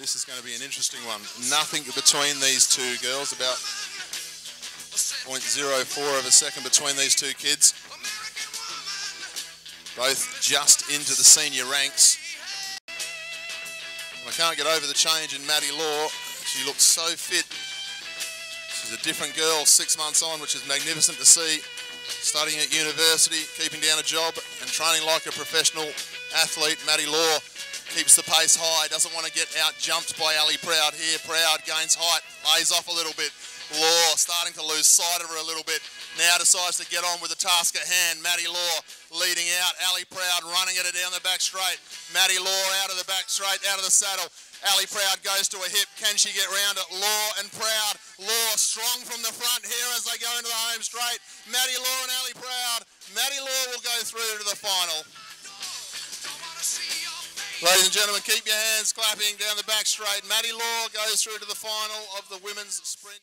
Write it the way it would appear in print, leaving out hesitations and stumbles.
This is going to be an interesting one. Nothing between these two girls, about 0.04 of a second between these two kids. Both just into the senior ranks. And I can't get over the change in Maddie Law. She looks so fit. She's a different girl 6 months on, which is magnificent to see. Studying at university, keeping down a job, and training like a professional athlete. Maddie Law keeps the pace high, doesn't want to get out-jumped by Allee Proud here. Proud gains height, lays off a little bit. Law starting to lose sight of her a little bit. Now decides to get on with the task at hand. Maddie Law leading out. Allee Proud running at her down the back straight. Maddie Law out of the back straight, out of the saddle. Allee Proud goes to a hip. Can she get round it? Law and Proud. Law strong from the front here as they go into the home straight. Maddie Law and Allee Proud. Maddie Law will go through to the final. Ladies and gentlemen, keep your hands clapping down the back straight. Maddie Law goes through to the final of the women's sprint.